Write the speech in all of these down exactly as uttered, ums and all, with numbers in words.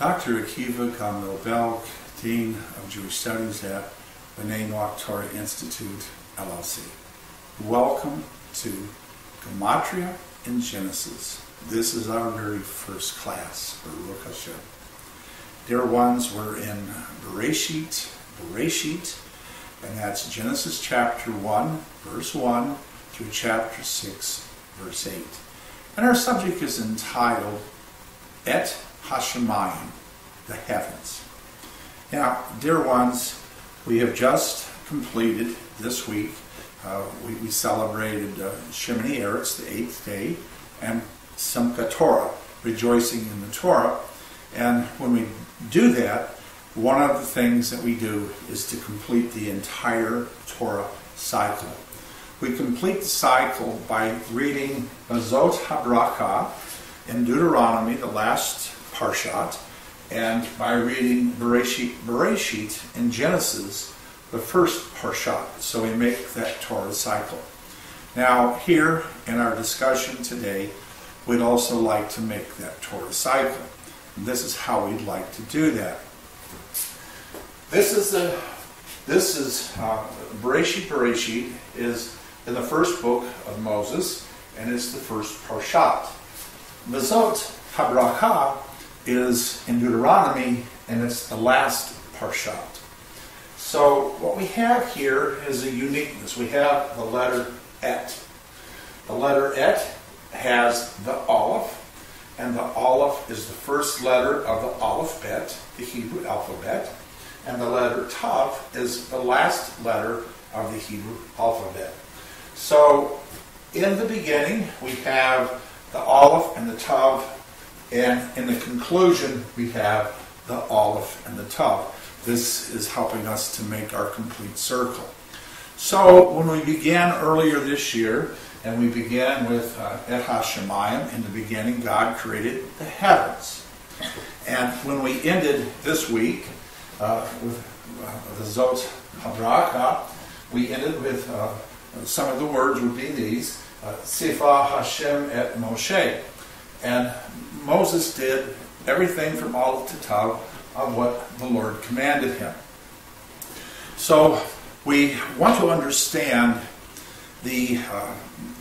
Doctor Akiva Gamliel Belk, Dean of Jewish Studies at B'nai Noach Torah Institute, L L C. Welcome to Gematria in Genesis. This is our very first class, Baruch Hashem. Dear ones, we're in Bereshit, Bereshit, and that's Genesis chapter one, verse one, through chapter six, verse eight. And our subject is entitled, Et HaShamayim, the heavens. Now, dear ones, we have just completed this week, uh, we, we celebrated uh, Shemini Eretz, the eighth day, and Simchat Torah, rejoicing in the Torah. And when we do that, one of the things that we do is to complete the entire Torah cycle. We complete the cycle by reading V'zot HaBerakhah in Deuteronomy, the last Parshat, and by reading Bereshit, Bereshit in Genesis, the first Parshat. So we make that Torah cycle. Now, here in our discussion today, we'd also like to make that Torah cycle. And this is how we'd like to do that. This is the this is uh, Bereshit. Bereshit is in the first book of Moses, and it's the first Parshat. V'zot HaBerakhah is in Deuteronomy, and it's the last Parshat. So what we have here is a uniqueness. We have the letter Et. The letter Et has the Aleph, and the Aleph is the first letter of the Aleph-bet, the Hebrew alphabet, and the letter Tav is the last letter of the Hebrew alphabet. So in the beginning, we have the Aleph and the Tav, and in the conclusion, we have the Aleph and the Tav. This is helping us to make our complete circle. So when we began earlier this year, and we began with uh, Et HaShamayim, in the beginning God created the heavens. And when we ended this week uh, with uh, the V'zot HaBerakhah, we ended with uh, some of the words would be these, uh, Sifa Hashem et Moshe. And Moses did everything from Aleph to Tav of what the Lord commanded him. So we want to understand the uh,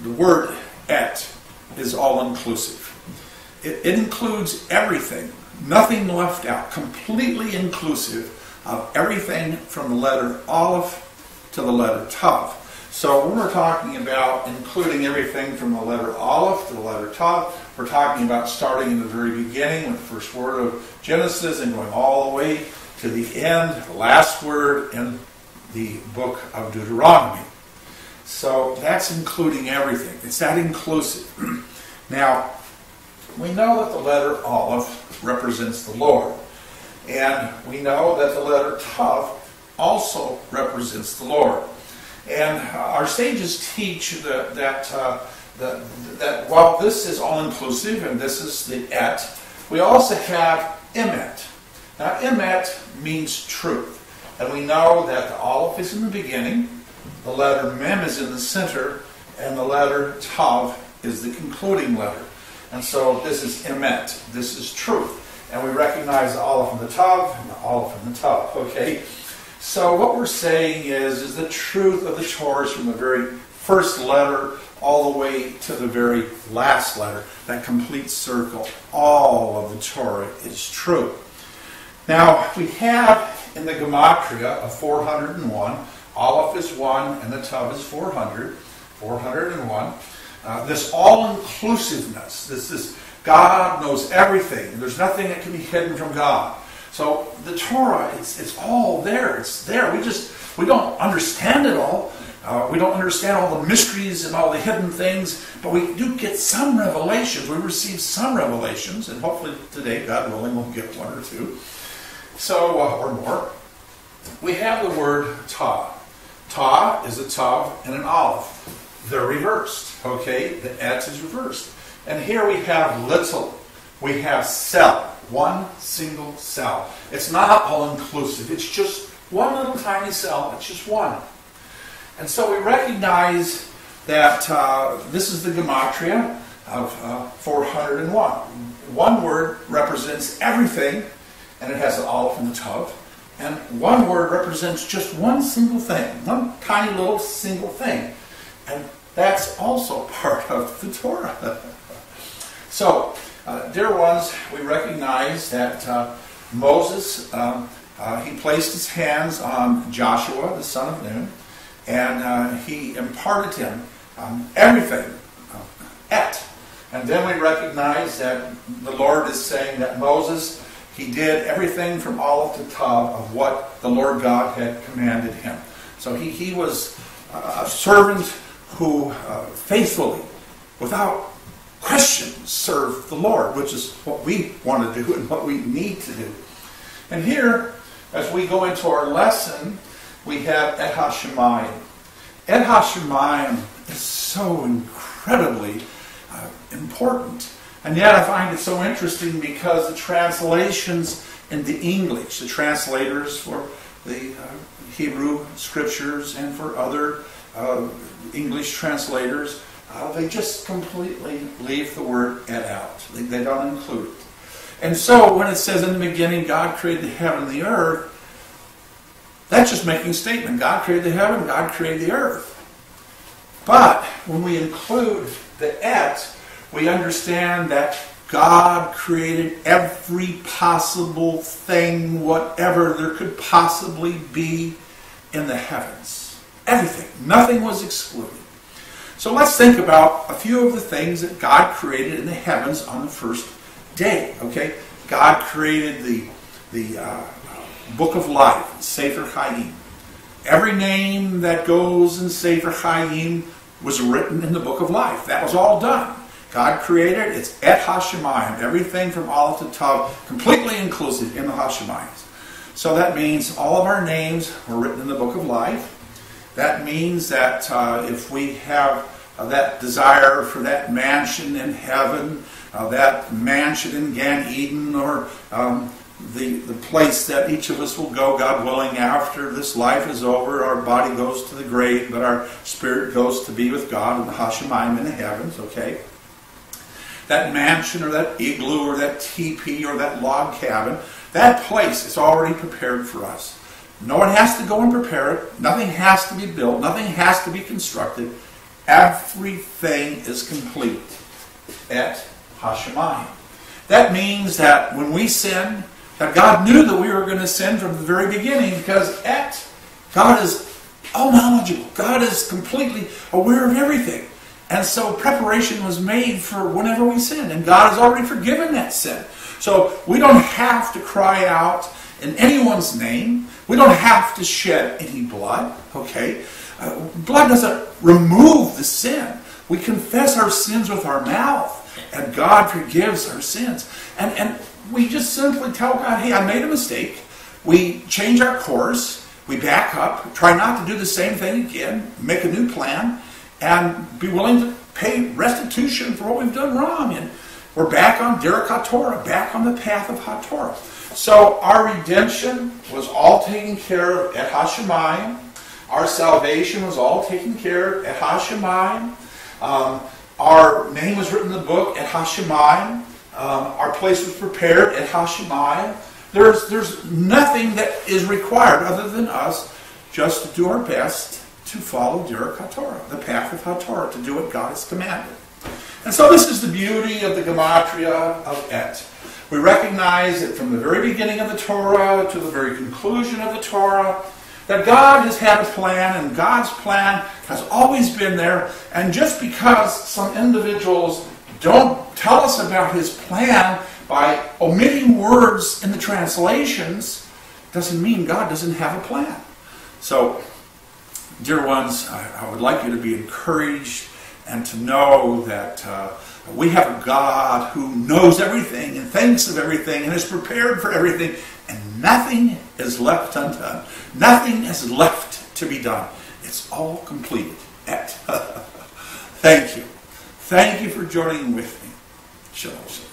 the word Et is all-inclusive. It, it includes everything, nothing left out, completely inclusive of everything from the letter Aleph to the letter Tav. So when we're talking about including everything from the letter Aleph to the letter Tav, we're talking about starting in the very beginning with the first word of Genesis and going all the way to the end, the last word in the book of Deuteronomy. So that's including everything. It's that inclusive. Now, we know that the letter Aleph represents the Lord. And we know that the letter Tav also represents the Lord. And our sages teach that, that, uh, that, that while this is all-inclusive and this is the Et, we also have emet. Now, emet means truth. And we know that the Aleph is in the beginning, the letter mem is in the center, and the letter Tav is the concluding letter. And so this is emet, this is truth. And we recognize the Aleph and the Tav, and the Aleph and the Tav, okay? So what we're saying is, is the truth of the Torah is from the very first letter all the way to the very last letter, that complete circle. All of the Torah is true. Now, we have in the Gematria of four hundred and one, Aleph is one and the Tav is four hundred, four hundred and one. Uh, this all-inclusiveness, this is God knows everything. There's nothing that can be hidden from God. So the Torah, it's, it's all there. It's there. We just, we don't understand it all. Uh, we don't understand all the mysteries and all the hidden things, but we do get some revelations. We receive some revelations, and hopefully today, God willing, we'll get one or two, so uh, or more. We have the word Ta. Ta is a Tav and an Aleph. They're reversed, okay? The Et is reversed. And here we have little. We have cell, one single cell. It's not all-inclusive. It's just one little tiny cell. It's just one. And so we recognize that uh, this is the Gematria of uh, four hundred and one. One word represents everything, and it has an Aleph and a Tav, and one word represents just one single thing, one tiny little single thing, and that's also part of the Torah. So, uh, dear ones, we recognize that uh, Moses, um, uh, he placed his hands on Joshua, the son of Nun, and uh, he imparted him um, everything, uh, et. And then we recognize that the Lord is saying that Moses, he did everything from Aleph to Tav of what the Lord God had commanded him. So he, he was uh, a servant who uh, faithfully, without question, served the Lord, which is what we want to do and what we need to do. And here, as we go into our lesson, we have Et HaShamayim. Et HaShamayim is so incredibly Uh, important. And yet I find it so interesting because the translations into English, the translators for the uh, Hebrew scriptures and for other uh, English translators, uh, they just completely leave the word et out. They, they don't include it. And so when it says in the beginning God created the heaven and the earth, that's just making a statement. God created the heaven, God created the earth. But when we include the et, we understand that God created every possible thing, whatever there could possibly be in the heavens. Everything. Nothing was excluded. So let's think about a few of the things that God created in the heavens on the first day. Okay, God created the, the uh, Book of Life, Sefer Chayim. Every name that goes in Sefer Chayim was written in the Book of Life. That was all done. God created it. It's Et HaShamayim. Everything from Aleph to Tav, completely inclusive in the HaShamayims. So that means all of our names were written in the Book of Life. That means that uh, if we have uh, that desire for that mansion in heaven, uh, that mansion in Gan Eden, or um, the, the place that each of us will go, God willing, after this life is over, our body goes to the grave, but our spirit goes to be with God in the HaShamayim in the heavens, okay? That mansion or that igloo or that teepee or that log cabin, that place is already prepared for us. No one has to go and prepare it. Nothing has to be built. Nothing has to be constructed. Everything is complete at HaShamayim. That means that when we sin, that God knew that we were going to sin from the very beginning, because at God is all knowledgeable. God is completely aware of everything. And so preparation was made for whenever we sin. And God has already forgiven that sin. So we don't have to cry out in anyone's name. We don't have to shed any blood. Okay? Uh, blood doesn't remove the sin. We confess our sins with our mouth. And God forgives our sins. And, and we just simply tell God, hey, I made a mistake. We change our course. We back up. Try not to do the same thing again. Make a new plan. And be willing to pay restitution for what we've done wrong. And we're back on Derech HaTorah, back on the path of HaTorah. So our redemption was all taken care of at HaShamayim. Our salvation was all taken care of at HaShamayim. Um, Our name was written in the book at HaShamayim. Um, our place was prepared at HaShamayim. There's, there's nothing that is required other than us just to do our best to follow Derech HaTorah, the path of HaTorah, to do what God has commanded. And so this is the beauty of the Gematria of Et. We recognize that from the very beginning of the Torah to the very conclusion of the Torah, that God has had a plan, and God's plan has always been there. And just because some individuals don't tell us about His plan by omitting words in the translations, doesn't mean God doesn't have a plan. So, dear ones, I, I would like you to be encouraged and to know that uh, we have a God who knows everything and thinks of everything and is prepared for everything. And nothing is left undone. Nothing is left to be done. It's all completed. Thank you. Thank you for joining with me. Shalom.